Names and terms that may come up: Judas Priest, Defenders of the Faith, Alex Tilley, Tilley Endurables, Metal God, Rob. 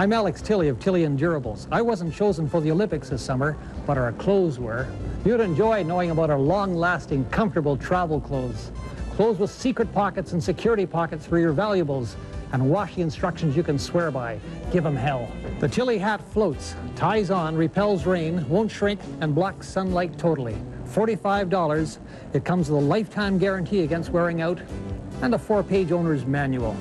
I'm Alex Tilley of Tilley Endurables. I wasn't chosen for the Olympics this summer, but our clothes were. You'd enjoy knowing about our long-lasting, comfortable travel clothes. Clothes with secret pockets and security pockets for your valuables, and washing instructions you can swear by. Give them hell. The Tilley hat floats, ties on, repels rain, won't shrink, and blocks sunlight totally. $45. It comes with a lifetime guarantee against wearing out and a 4-page owner's manual.